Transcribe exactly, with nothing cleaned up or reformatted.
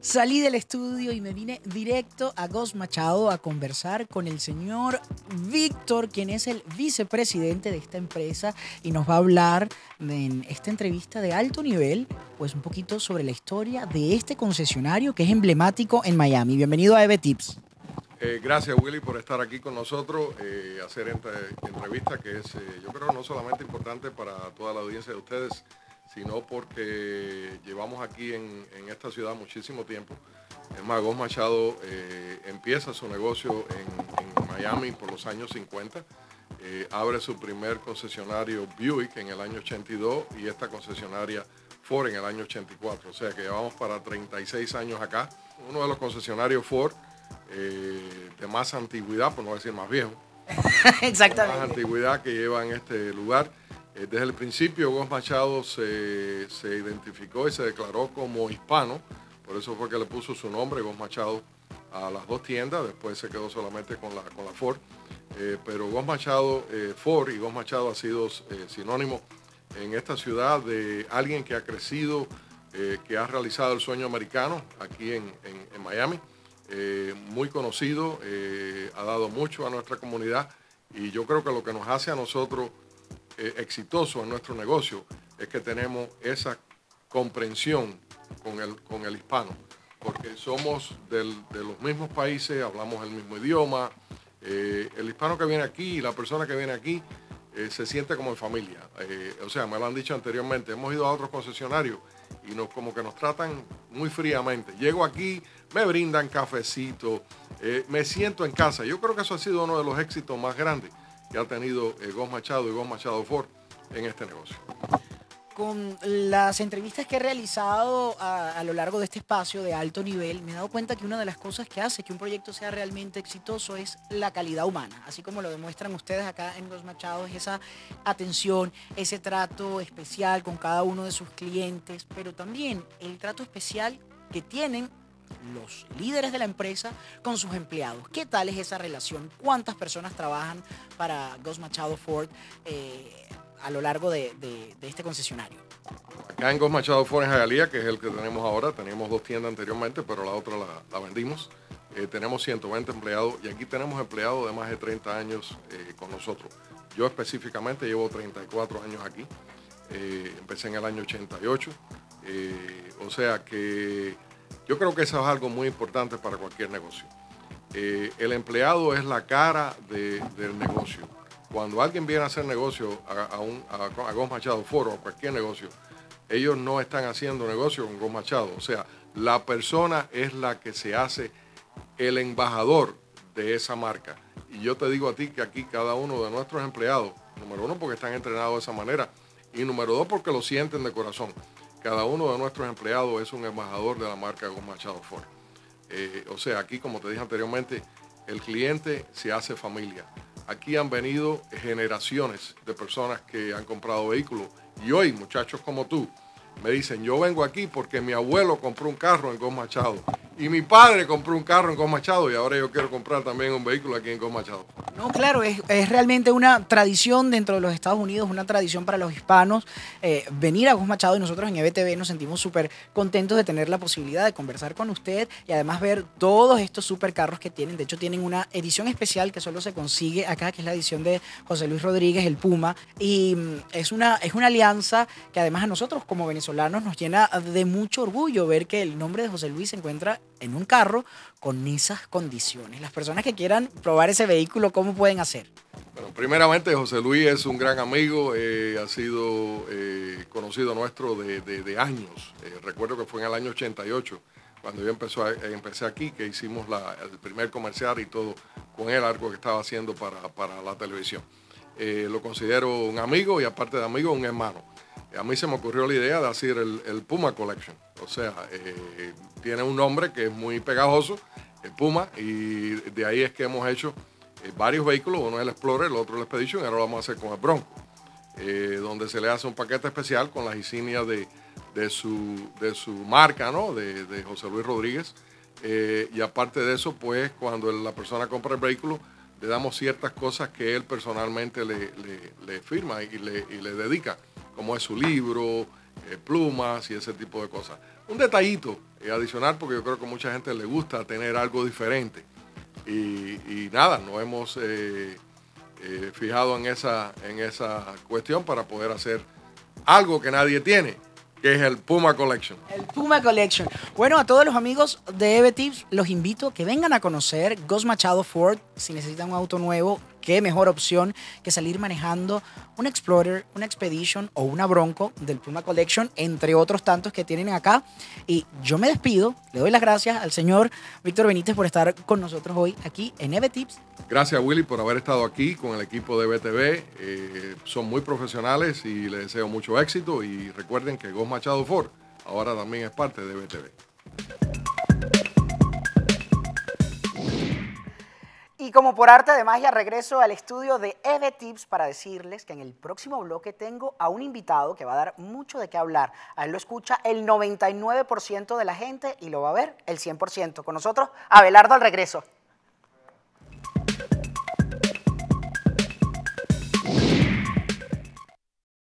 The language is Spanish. Salí del estudio y me vine directo a Gus Machado a conversar con el señor Víctor, quien es el vicepresidente de esta empresa y nos va a hablar en esta entrevista de alto nivel, pues un poquito sobre la historia de este concesionario que es emblemático en Miami. Bienvenido a EVTips. Eh, gracias, Willy, por estar aquí con nosotros, eh, hacer esta entrevista que es, eh, yo creo, no solamente importante para toda la audiencia de ustedes, sino porque llevamos aquí en, en esta ciudad muchísimo tiempo. Es más, Gus Machado eh, empieza su negocio en, en Miami por los años cincuenta, eh, abre su primer concesionario Buick en el año ochenta y dos y esta concesionaria Ford en el año ochenta y cuatro, o sea que llevamos para treinta y seis años acá. Uno de los concesionarios Ford Eh, de más antigüedad, por no decir más viejo. Exactamente. De más antigüedad que lleva en este lugar. Eh, desde el principio Gus Machado se, se identificó y se declaró como hispano, por eso fue que le puso su nombre, Gus Machado, a las dos tiendas, después se quedó solamente con la, con la Ford. Eh, pero Gus Machado, eh, Ford y Gus Machado ha sido eh, sinónimo en esta ciudad de alguien que ha crecido, eh, que ha realizado el sueño americano aquí en, en, en Miami. Eh, muy conocido, eh, ha dado mucho a nuestra comunidad y yo creo que lo que nos hace a nosotros eh, exitosos en nuestro negocio es que tenemos esa comprensión con el, con el hispano, porque somos del, de los mismos países, hablamos el mismo idioma, eh, el hispano que viene aquí y la persona que viene aquí eh, se siente como en familia, eh, o sea, me lo han dicho anteriormente, hemos ido a otros concesionarios y nos, como que nos tratan muy fríamente. Llego aquí, me brindan cafecito, eh, me siento en casa. Yo creo que eso ha sido uno de los éxitos más grandes que ha tenido eh, Gus Machado y Gus Machado Ford en este negocio. Con las entrevistas que he realizado a, a lo largo de este espacio de alto nivel, me he dado cuenta que una de las cosas que hace que un proyecto sea realmente exitoso es la calidad humana. Así como lo demuestran ustedes acá en Gus Machado, es esa atención, ese trato especial con cada uno de sus clientes, pero también el trato especial que tienen los líderes de la empresa con sus empleados. ¿Qué tal es esa relación? ¿Cuántas personas trabajan para Gus Machado Ford eh, a lo largo de, de, de este concesionario? Acá en Gus Machado Ford en Hialeah, que es el que tenemos ahora, teníamos dos tiendas anteriormente, pero la otra la, la vendimos. Eh, tenemos ciento veinte empleados y aquí tenemos empleados de más de treinta años eh, con nosotros. Yo específicamente llevo treinta y cuatro años aquí. Eh, empecé en el año ochenta y ocho. Eh, o sea que yo creo que eso es algo muy importante para cualquier negocio. Eh, el empleado es la cara de, del negocio. Cuando alguien viene a hacer negocio a, a, un, a, a Gus Machado Ford o a cualquier negocio, ellos no están haciendo negocio con Gus Machado. O sea, la persona es la que se hace el embajador de esa marca. Y yo te digo a ti que aquí cada uno de nuestros empleados, número uno porque están entrenados de esa manera y número dos porque lo sienten de corazón. Cada uno de nuestros empleados es un embajador de la marca Gus Machado Ford. Eh, o sea, aquí, como te dije anteriormente, el cliente se hace familia. Aquí han venido generaciones de personas que han comprado vehículos. Y hoy, muchachos como tú, me dicen, yo vengo aquí porque mi abuelo compró un carro en Gus Machado. Y mi padre compró un carro en Gus Machado y ahora yo quiero comprar también un vehículo aquí en Gus Machado. No, claro, es, es realmente una tradición dentro de los Estados Unidos, una tradición para los hispanos eh, venir a Gus Machado y nosotros en E V T V nos sentimos súper contentos de tener la posibilidad de conversar con usted y además ver todos estos súper carros que tienen. De hecho, tienen una edición especial que solo se consigue acá, que es la edición de José Luis Rodríguez, el Puma. Y es una, es una alianza que además a nosotros como venezolanos nos llena de mucho orgullo ver que el nombre de José Luis se encuentra en un carro con esas condiciones. Las personas que quieran probar ese vehículo, ¿cómo pueden hacer? Bueno, primeramente José Luis es un gran amigo, eh, ha sido eh, conocido nuestro de, de, de años. Eh, recuerdo que fue en el año ochenta y ocho, cuando yo empezó a, eh, empecé aquí, que hicimos la, el primer comercial y todo con él, algo que estaba haciendo para, para la televisión. Eh, lo considero un amigo y aparte de amigo, un hermano. A mí se me ocurrió la idea de hacer el, el Puma Collection. O sea, eh, tiene un nombre que es muy pegajoso, el Puma, y de ahí es que hemos hecho eh, varios vehículos. Uno es el Explorer, el otro el Expedition, y ahora lo vamos a hacer con el Bronco, eh, donde se le hace un paquete especial con las insignias de, de, su, de su marca, ¿no? De, de José Luis Rodríguez. Eh, y aparte de eso, pues, cuando la persona compra el vehículo, le damos ciertas cosas que él personalmente le, le, le firma y le, y le dedica, como es su libro, eh, plumas y ese tipo de cosas. Un detallito eh, adicional, porque yo creo que a mucha gente le gusta tener algo diferente. Y, y nada, nos hemos eh, eh, fijado en esa, en esa cuestión para poder hacer algo que nadie tiene, que es el Puma Collection. El Puma Collection. Bueno, a todos los amigos de EVTips, los invito a que vengan a conocer Gus Machado Ford. Si necesitan un auto nuevo, qué mejor opción que salir manejando un Explorer, una Expedition o una Bronco del Puma Collection, entre otros tantos que tienen acá. Y yo me despido, le doy las gracias al señor Víctor Benítez por estar con nosotros hoy aquí en EVTips. Gracias, Willy, por haber estado aquí con el equipo de E V T V. Eh, son muy profesionales y les deseo mucho éxito. Y recuerden que Gus Machado Ford ahora también es parte de E V T V. Y como por arte de magia, regreso al estudio de EVTips para decirles que en el próximo bloque tengo a un invitado que va a dar mucho de qué hablar. A él lo escucha el noventa y nueve por ciento de la gente y lo va a ver el cien por ciento. Con nosotros, Abelardo al regreso.